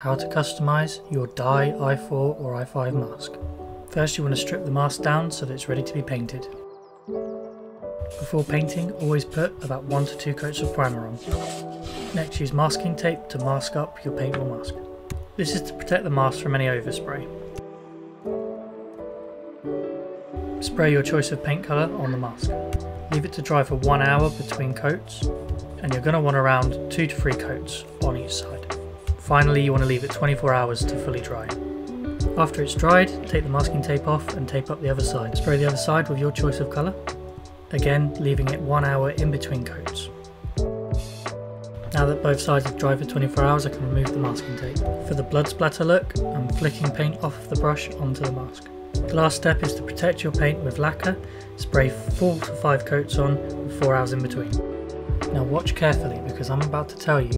How to customize your dye I4 or I5 mask. First, you want to strip the mask down so that it's ready to be painted. Before painting, always put about 1 to 2 coats of primer on. Next, use masking tape to mask up your paint or mask. This is to protect the mask from any overspray. Spray your choice of paint colour on the mask. Leave it to dry for 1 hour between coats, and you're going to want around 2 to 3 coats on each side. Finally, you want to leave it 24 hours to fully dry. After it's dried, take the masking tape off and tape up the other side. Spray the other side with your choice of colour, again leaving it 1 hour in between coats. Now that both sides have dried for 24 hours, I can remove the masking tape. For the blood splatter look, I'm flicking paint off the brush onto the mask. The last step is to protect your paint with lacquer. Spray 4 to 5 coats on with 4 hours in between. Now watch carefully because I'm about to tell you